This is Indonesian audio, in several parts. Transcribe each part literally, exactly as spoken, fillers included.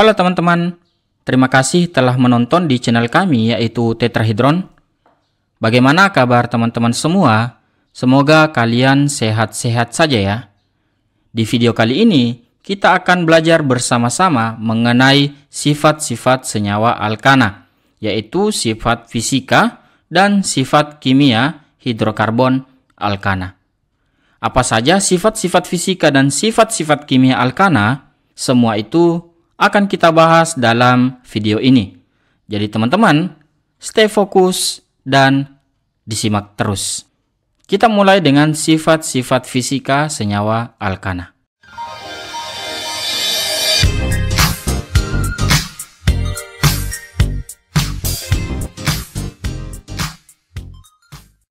Halo teman-teman, terima kasih telah menonton di channel kami yaitu Tetrahedron. Bagaimana kabar teman-teman semua? Semoga kalian sehat-sehat saja ya. Di video kali ini, kita akan belajar bersama-sama mengenai sifat-sifat senyawa alkana, yaitu sifat fisika dan sifat kimia hidrokarbon alkana. Apa saja sifat-sifat fisika dan sifat-sifat kimia alkana? Semua itu akan kita bahas dalam video ini. Jadi teman-teman, stay fokus dan disimak terus. Kita mulai dengan sifat-sifat fisika senyawa alkana.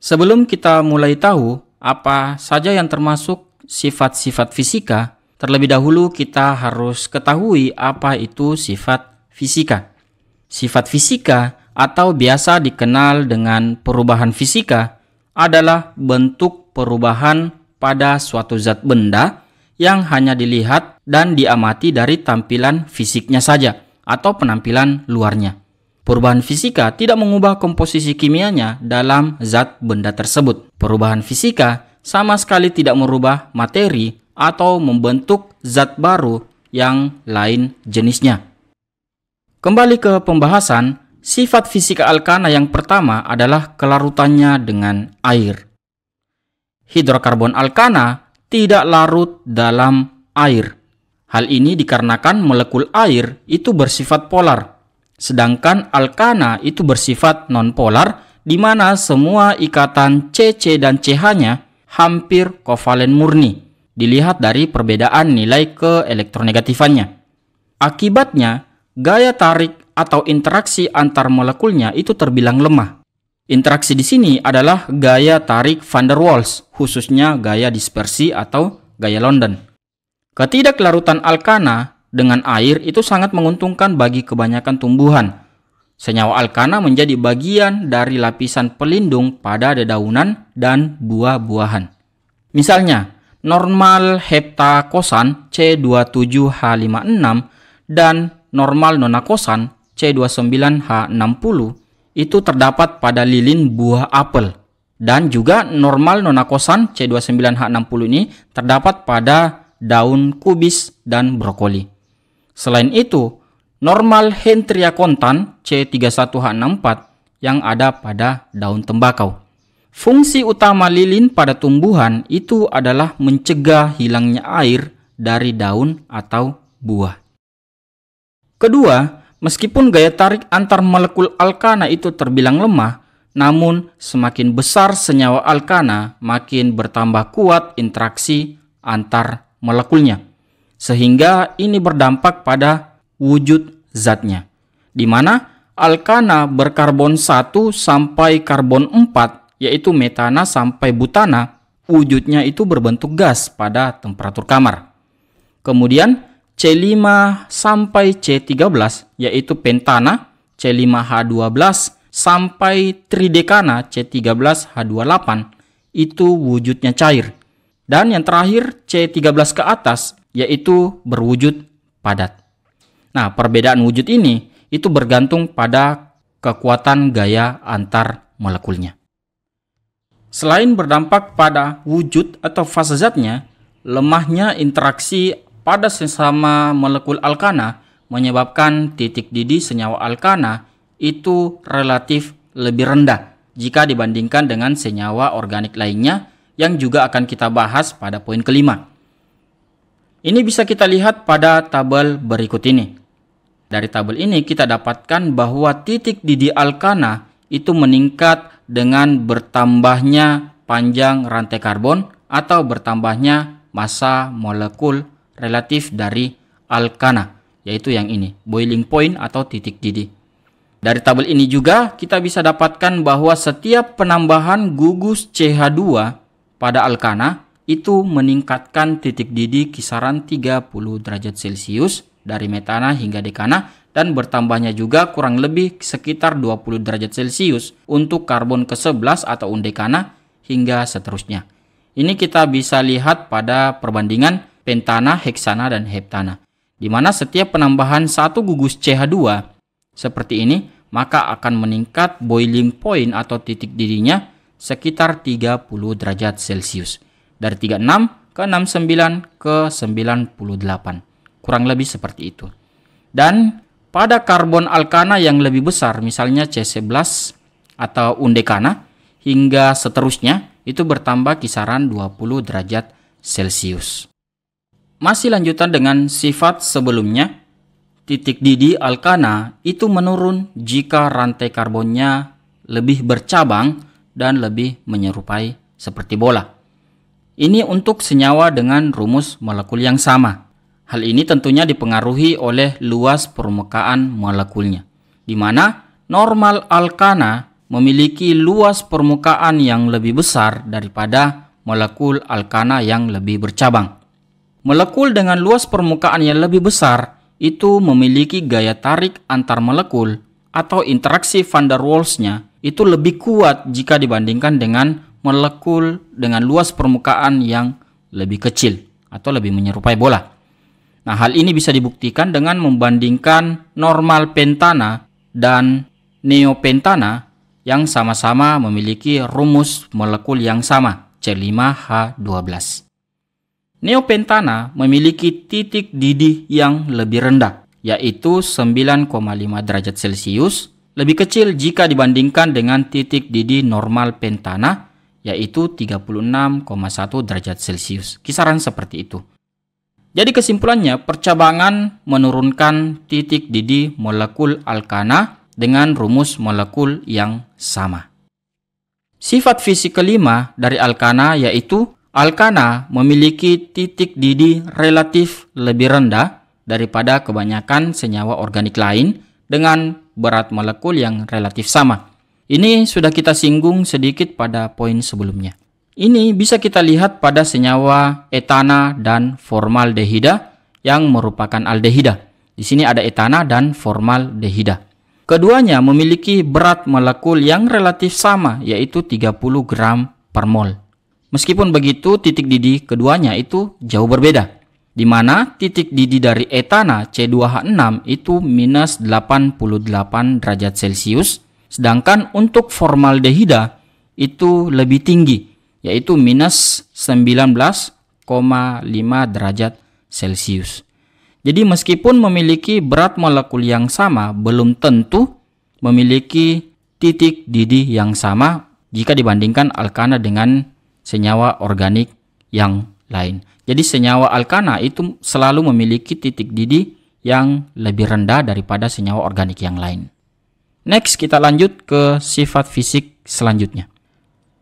Sebelum kita mulai tahu apa saja yang termasuk sifat-sifat fisika, terlebih dahulu kita harus ketahui apa itu sifat fisika. Sifat fisika atau biasa dikenal dengan perubahan fisika adalah bentuk perubahan pada suatu zat benda yang hanya dilihat dan diamati dari tampilan fisiknya saja atau penampilan luarnya. Perubahan fisika tidak mengubah komposisi kimianya dalam zat benda tersebut. Perubahan fisika sama sekali tidak merubah materi atau membentuk zat baru yang lain jenisnya. Kembali ke pembahasan, sifat fisika alkana yang pertama adalah kelarutannya dengan air. Hidrokarbon alkana tidak larut dalam air. Hal ini dikarenakan molekul air itu bersifat polar, sedangkan alkana itu bersifat nonpolar, di mana semua ikatan C C dan C H-nya hampir kovalen murni. Dilihat dari perbedaan nilai keelektronegatifannya. Akibatnya, gaya tarik atau interaksi antar molekulnya itu terbilang lemah. Interaksi di sini adalah gaya tarik van der Waals, khususnya gaya dispersi atau gaya London. Ketidaklarutan alkana dengan air itu sangat menguntungkan bagi kebanyakan tumbuhan. Senyawa alkana menjadi bagian dari lapisan pelindung pada dedaunan dan buah-buahan. Misalnya, normal heptakosan C dua tujuh H lima enam dan normal nonakosan C dua sembilan H enam nol itu terdapat pada lilin buah apel, dan juga normal nonakosan C dua sembilan H enam nol ini terdapat pada daun kubis dan brokoli. Selain itu, normal hentriakontan C tiga satu H enam empat yang ada pada daun tembakau. Fungsi utama lilin pada tumbuhan itu adalah mencegah hilangnya air dari daun atau buah. Kedua, meskipun gaya tarik antar molekul alkana itu terbilang lemah, namun semakin besar senyawa alkana, makin bertambah kuat interaksi antar molekulnya. Sehingga ini berdampak pada wujud zatnya, di mana alkana berkarbon satu sampai karbon empat, yaitu metana sampai butana, wujudnya itu berbentuk gas pada temperatur kamar. Kemudian C lima sampai C tiga belas, yaitu pentana, C lima H dua belas sampai tridekana, C tiga belas H dua puluh delapan, itu wujudnya cair. Dan yang terakhir C tiga belas ke atas, yaitu berwujud padat. Nah, perbedaan wujud ini itu bergantung pada kekuatan gaya antar molekulnya. Selain berdampak pada wujud atau fase zatnya, lemahnya interaksi pada sesama molekul alkana menyebabkan titik didih senyawa alkana itu relatif lebih rendah jika dibandingkan dengan senyawa organik lainnya yang juga akan kita bahas pada poin kelima. Ini bisa kita lihat pada tabel berikut ini. Dari tabel ini kita dapatkan bahwa titik didih alkana itu meningkat dengan bertambahnya panjang rantai karbon atau bertambahnya massa molekul relatif dari alkana, yaitu yang ini, boiling point atau titik didih. Dari tabel ini juga kita bisa dapatkan bahwa setiap penambahan gugus C H dua pada alkana itu meningkatkan titik didih kisaran tiga puluh derajat Celcius dari metana hingga dekana, dan bertambahnya juga kurang lebih sekitar dua puluh derajat Celcius untuk karbon ke sebelas atau undekana hingga seterusnya. Ini kita bisa lihat pada perbandingan pentana, heksana, dan heptana. di mana setiap penambahan satu gugus C H dua seperti ini, maka akan meningkat boiling point atau titik didihnya sekitar tiga puluh derajat Celcius. Dari tiga puluh enam ke enam puluh sembilan ke sembilan puluh delapan. Kurang lebih seperti itu. Dan pada karbon alkana yang lebih besar, misalnya C sebelas atau undekana, hingga seterusnya, itu bertambah kisaran dua puluh derajat Celcius. Masih lanjutan dengan sifat sebelumnya, titik didih alkana itu menurun jika rantai karbonnya lebih bercabang dan lebih menyerupai seperti bola. Ini untuk senyawa dengan rumus molekul yang sama. Hal ini tentunya dipengaruhi oleh luas permukaan molekulnya, di mana normal alkana memiliki luas permukaan yang lebih besar daripada molekul alkana yang lebih bercabang. Molekul dengan luas permukaan yang lebih besar itu memiliki gaya tarik antar molekul atau interaksi van der Waals-nya itu lebih kuat jika dibandingkan dengan molekul dengan luas permukaan yang lebih kecil atau lebih menyerupai bola. Nah, hal ini bisa dibuktikan dengan membandingkan normal pentana dan neopentana yang sama-sama memiliki rumus molekul yang sama, C lima H dua belas. Neopentana memiliki titik didih yang lebih rendah, yaitu sembilan koma lima derajat Celcius, lebih kecil jika dibandingkan dengan titik didih normal pentana, yaitu tiga puluh enam koma satu derajat Celcius. Kisaran seperti itu. Jadi kesimpulannya, percabangan menurunkan titik didih molekul alkana dengan rumus molekul yang sama. Sifat fisik kelima dari alkana yaitu alkana memiliki titik didih relatif lebih rendah daripada kebanyakan senyawa organik lain dengan berat molekul yang relatif sama. Ini sudah kita singgung sedikit pada poin sebelumnya. Ini bisa kita lihat pada senyawa etana dan formaldehida yang merupakan aldehida. Di sini ada etana dan formaldehida. Keduanya memiliki berat molekul yang relatif sama, yaitu tiga puluh gram per mol. Meskipun begitu, titik didih keduanya itu jauh berbeda, di mana titik didih dari etana C dua H enam itu minus delapan puluh delapan derajat Celcius, sedangkan untuk formaldehida itu lebih tinggi, yaitu minus sembilan belas koma lima derajat Celcius. Jadi meskipun memiliki berat molekul yang sama, belum tentu memiliki titik didih yang sama jika dibandingkan alkana dengan senyawa organik yang lain. Jadi senyawa alkana itu selalu memiliki titik didih yang lebih rendah daripada senyawa organik yang lain. Next, kita lanjut ke sifat fisik selanjutnya.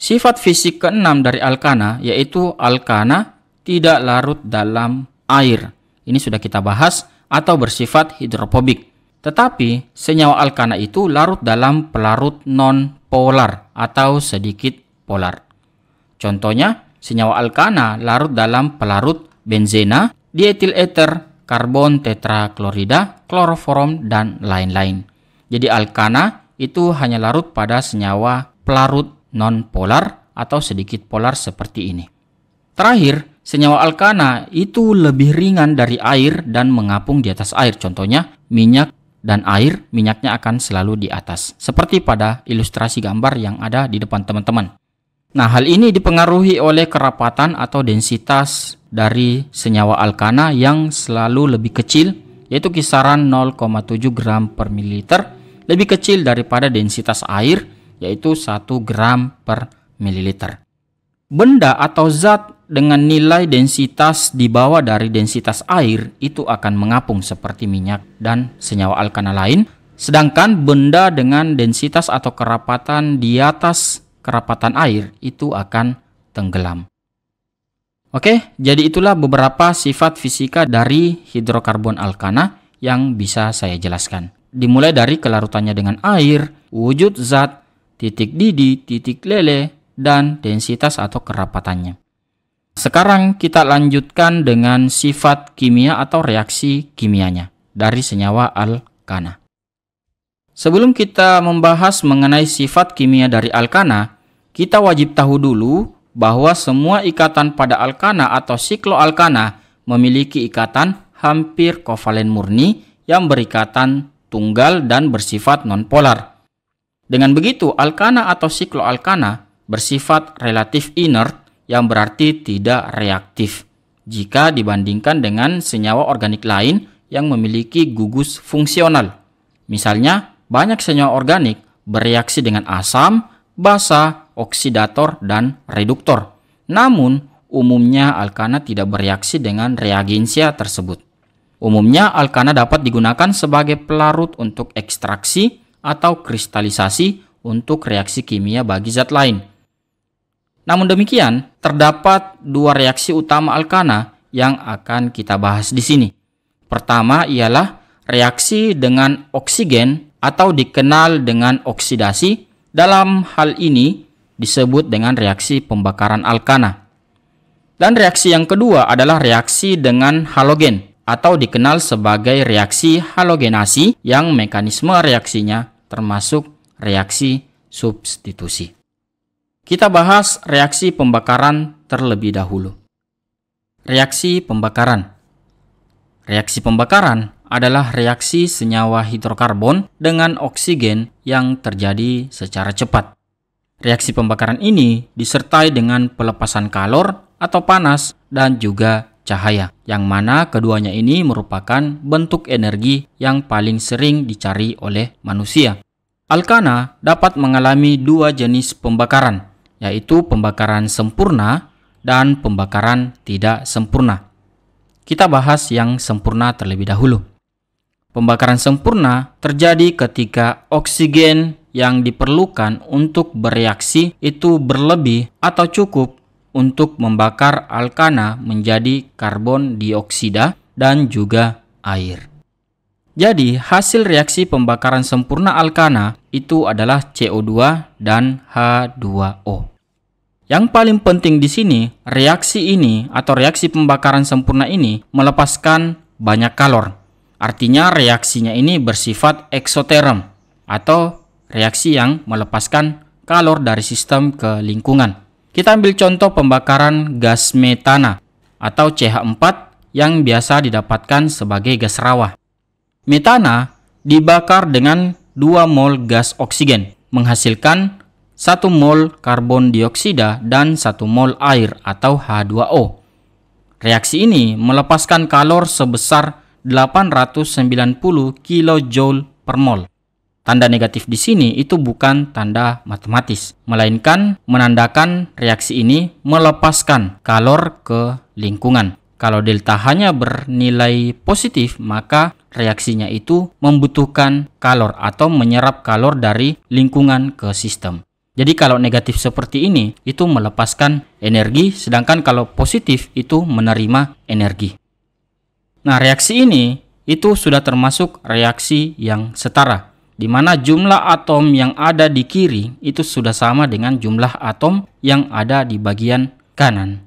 Sifat fisik keenam dari alkana yaitu alkana tidak larut dalam air. Ini sudah kita bahas, atau bersifat hidrofobik. Tetapi senyawa alkana itu larut dalam pelarut non-polar atau sedikit polar. Contohnya, senyawa alkana larut dalam pelarut benzena, dietil ether, karbon tetraklorida, kloroform, dan lain-lain. Jadi alkana itu hanya larut pada senyawa pelarut non-polar atau sedikit polar seperti ini. Terakhir, senyawa alkana itu lebih ringan dari air dan mengapung di atas air. Contohnya, minyak dan air, minyaknya akan selalu di atas. Seperti pada ilustrasi gambar yang ada di depan teman-teman. Nah, hal ini dipengaruhi oleh kerapatan atau densitas dari senyawa alkana yang selalu lebih kecil, yaitu kisaran nol koma tujuh gram per mililiter, lebih kecil daripada densitas air, yaitu satu gram per mililiter. Benda atau zat dengan nilai densitas di bawah dari densitas air itu akan mengapung seperti minyak dan senyawa alkana lain, sedangkan benda dengan densitas atau kerapatan di atas kerapatan air itu akan tenggelam. Oke, jadi itulah beberapa sifat fisika dari hidrokarbon alkana yang bisa saya jelaskan. Dimulai dari kelarutannya dengan air, wujud zat, titik didih, titik leleh, dan densitas atau kerapatannya. Sekarang kita lanjutkan dengan sifat kimia atau reaksi kimianya dari senyawa alkana. Sebelum kita membahas mengenai sifat kimia dari alkana, kita wajib tahu dulu bahwa semua ikatan pada alkana atau sikloalkana memiliki ikatan hampir kovalen murni yang berikatan tunggal dan bersifat nonpolar. Dengan begitu, alkana atau sikloalkana bersifat relatif inert yang berarti tidak reaktif jika dibandingkan dengan senyawa organik lain yang memiliki gugus fungsional. Misalnya, banyak senyawa organik bereaksi dengan asam, basa, oksidator, dan reduktor. Namun, umumnya alkana tidak bereaksi dengan reagensia tersebut. Umumnya, alkana dapat digunakan sebagai pelarut untuk ekstraksi atau kristalisasi untuk reaksi kimia bagi zat lain. Namun demikian, terdapat dua reaksi utama alkana yang akan kita bahas di sini. Pertama ialah reaksi dengan oksigen atau dikenal dengan oksidasi. Dalam hal ini disebut dengan reaksi pembakaran alkana. Dan reaksi yang kedua adalah reaksi dengan halogen atau dikenal sebagai reaksi halogenasi yang mekanisme reaksinya termasuk reaksi substitusi. Kita bahas reaksi pembakaran terlebih dahulu. Reaksi pembakaran. Reaksi pembakaran adalah reaksi senyawa hidrokarbon dengan oksigen yang terjadi secara cepat. Reaksi pembakaran ini disertai dengan pelepasan kalor atau panas dan juga cahaya, yang mana keduanya ini merupakan bentuk energi yang paling sering dicari oleh manusia. Alkana dapat mengalami dua jenis pembakaran, yaitu pembakaran sempurna dan pembakaran tidak sempurna. Kita bahas yang sempurna terlebih dahulu. Pembakaran sempurna terjadi ketika oksigen yang diperlukan untuk bereaksi itu berlebih atau cukup untuk membakar alkana menjadi karbon dioksida dan juga air. Jadi, hasil reaksi pembakaran sempurna alkana itu adalah C O dua dan H dua O. Yang paling penting di sini, reaksi ini atau reaksi pembakaran sempurna ini melepaskan banyak kalor. Artinya reaksinya ini bersifat eksoterm atau reaksi yang melepaskan kalor dari sistem ke lingkungan. Kita ambil contoh pembakaran gas metana atau C H empat yang biasa didapatkan sebagai gas rawa. Metana dibakar dengan dua mol gas oksigen menghasilkan satu mol karbon dioksida dan satu mol air atau H dua O. Reaksi ini melepaskan kalor sebesar delapan ratus sembilan puluh kilojoule per mol. Tanda negatif di sini itu bukan tanda matematis, melainkan menandakan reaksi ini melepaskan kalor ke lingkungan. Kalau delta H-nya bernilai positif, maka reaksinya itu membutuhkan kalor atau menyerap kalor dari lingkungan ke sistem. Jadi kalau negatif seperti ini, itu melepaskan energi, sedangkan kalau positif itu menerima energi. Nah, reaksi ini itu sudah termasuk reaksi yang setara, di mana jumlah atom yang ada di kiri itu sudah sama dengan jumlah atom yang ada di bagian kanan.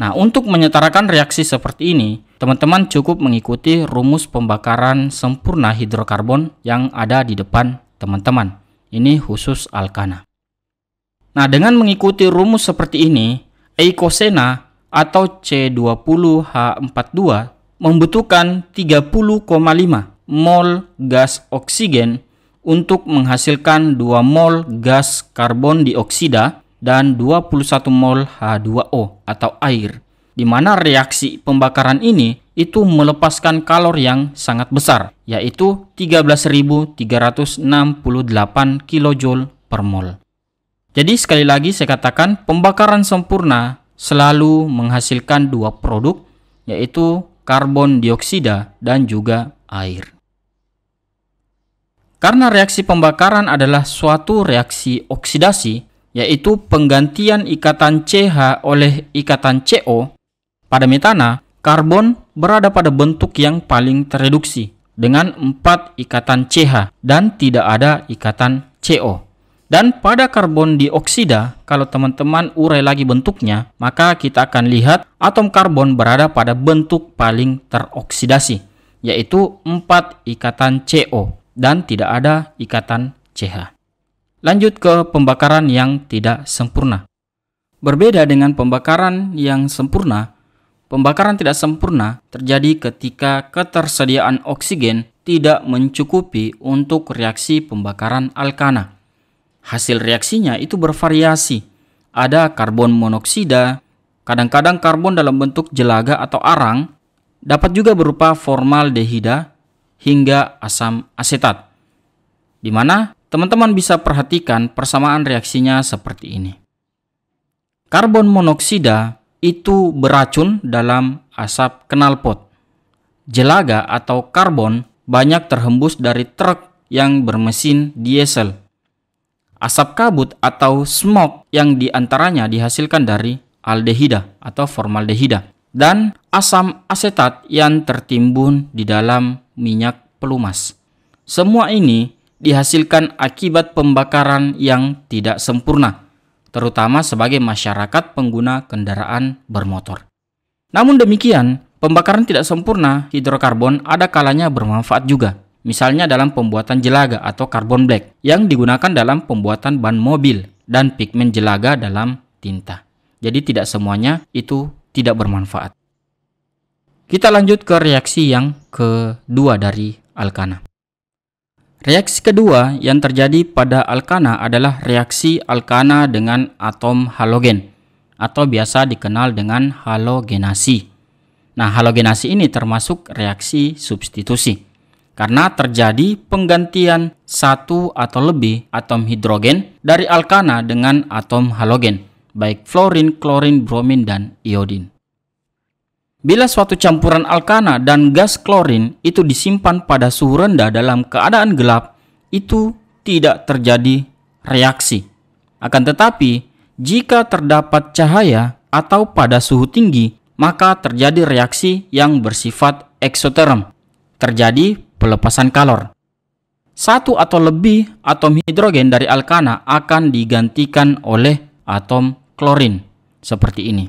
Nah, untuk menyetarakan reaksi seperti ini, teman-teman cukup mengikuti rumus pembakaran sempurna hidrokarbon yang ada di depan teman-teman. Ini khusus alkana. Nah, dengan mengikuti rumus seperti ini, eikosena atau C dua puluh H empat dua membutuhkan tiga puluh koma lima mol gas oksigen untuk menghasilkan dua mol gas karbon dioksida dan dua puluh satu mol H dua O atau air, di mana reaksi pembakaran ini itu melepaskan kalor yang sangat besar, yaitu tiga belas ribu tiga ratus enam puluh delapan kilojoule per mol. Jadi sekali lagi saya katakan, pembakaran sempurna selalu menghasilkan dua produk, yaitu karbon dioksida dan juga air. Karena reaksi pembakaran adalah suatu reaksi oksidasi, yaitu penggantian ikatan C H oleh ikatan C O, pada metana, karbon berada pada bentuk yang paling tereduksi dengan empat ikatan C H dan tidak ada ikatan C O. Dan pada karbon dioksida, kalau teman-teman urai lagi bentuknya, maka kita akan lihat atom karbon berada pada bentuk paling teroksidasi, yaitu empat ikatan C O dan tidak ada ikatan C H. Lanjut ke pembakaran yang tidak sempurna. Berbeda dengan pembakaran yang sempurna, Pembakaran tidak sempurna terjadi ketika ketersediaan oksigen tidak mencukupi untuk reaksi pembakaran alkana. Hasil reaksinya itu bervariasi. Ada karbon monoksida, kadang-kadang karbon dalam bentuk jelaga atau arang, dapat juga berupa formaldehida hingga asam asetat. Di mana teman-teman bisa perhatikan persamaan reaksinya seperti ini. Karbon monoksida itu beracun dalam asap knalpot. Jelaga atau karbon banyak terhembus dari truk yang bermesin diesel. Asap kabut atau smog yang diantaranya dihasilkan dari aldehida atau formaldehida dan asam asetat yang tertimbun di dalam minyak pelumas. Semua ini dihasilkan akibat pembakaran yang tidak sempurna, terutama sebagai masyarakat pengguna kendaraan bermotor. Namun demikian, pembakaran tidak sempurna hidrokarbon ada kalanya bermanfaat juga. Misalnya dalam pembuatan jelaga atau karbon black yang digunakan dalam pembuatan ban mobil dan pigmen jelaga dalam tinta. Jadi tidak semuanya itu tidak bermanfaat. Kita lanjut ke reaksi yang kedua dari alkana. Reaksi kedua yang terjadi pada alkana adalah reaksi alkana dengan atom halogen atau biasa dikenal dengan halogenasi. Nah, halogenasi ini termasuk reaksi substitusi. Karena terjadi penggantian satu atau lebih atom hidrogen dari alkana dengan atom halogen, baik fluorin, klorin, bromin, dan iodin. Bila suatu campuran alkana dan gas klorin itu disimpan pada suhu rendah dalam keadaan gelap, itu tidak terjadi reaksi. Akan tetapi, jika terdapat cahaya atau pada suhu tinggi, maka terjadi reaksi yang bersifat eksoterm. Terjadi pelepasan kalor. Satu atau lebih atom hidrogen dari alkana akan digantikan oleh atom klorin seperti ini.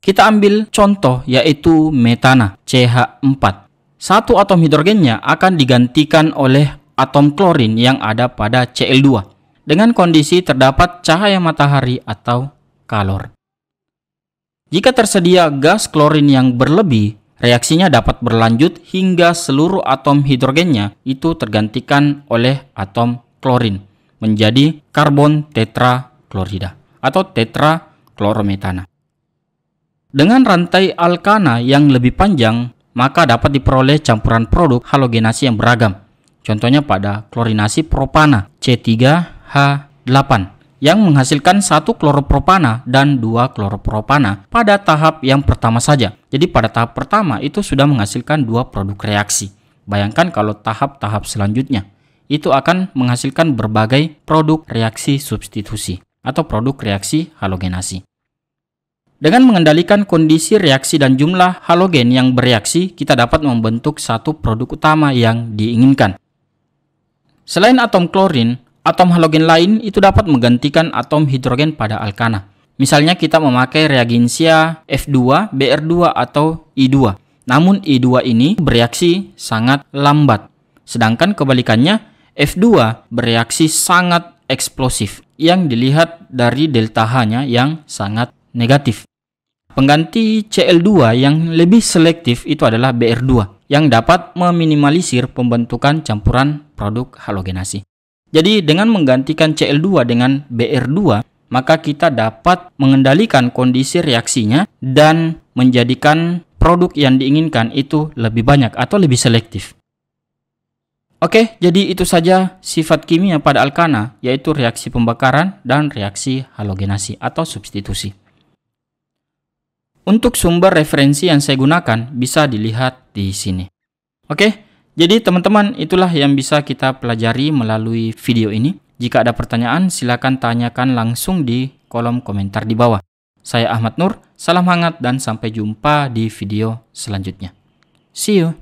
Kita ambil contoh yaitu metana C H empat. Satu atom hidrogennya akan digantikan oleh atom klorin yang ada pada C L dua dengan kondisi terdapat cahaya matahari atau kalor. Jika tersedia gas klorin yang berlebih, reaksinya dapat berlanjut hingga seluruh atom hidrogennya itu tergantikan oleh atom klorin menjadi karbon tetraklorida atau tetraklorometana. Dengan rantai alkana yang lebih panjang, maka dapat diperoleh campuran produk halogenasi yang beragam. Contohnya pada klorinasi propana C tiga H delapan yang menghasilkan satu kloropropana dan dua kloropropana pada tahap yang pertama saja. Jadi pada tahap pertama itu sudah menghasilkan dua produk reaksi. Bayangkan kalau tahap-tahap selanjutnya itu akan menghasilkan berbagai produk reaksi substitusi atau produk reaksi halogenasi. Dengan mengendalikan kondisi reaksi dan jumlah halogen yang bereaksi, kita dapat membentuk satu produk utama yang diinginkan. Selain atom klorin, atom halogen lain itu dapat menggantikan atom hidrogen pada alkana. Misalnya kita memakai reagensia F dua, B R dua, atau I dua. Namun I dua ini bereaksi sangat lambat. Sedangkan kebalikannya, F dua bereaksi sangat eksplosif yang dilihat dari delta H-nya yang sangat negatif. Pengganti C L dua yang lebih selektif itu adalah B R dua yang dapat meminimalisir pembentukan campuran produk halogenasi. Jadi dengan menggantikan C L dua dengan B R dua, maka kita dapat mengendalikan kondisi reaksinya dan menjadikan produk yang diinginkan itu lebih banyak atau lebih selektif. Oke, jadi itu saja sifat kimia pada alkana, yaitu reaksi pembakaran dan reaksi halogenasi atau substitusi. Untuk sumber referensi yang saya gunakan bisa dilihat di sini. Oke, jadi teman-teman, itulah yang bisa kita pelajari melalui video ini. Jika ada pertanyaan, silakan tanyakan langsung di kolom komentar di bawah. Saya Ahmad Nur, salam hangat dan sampai jumpa di video selanjutnya. See you!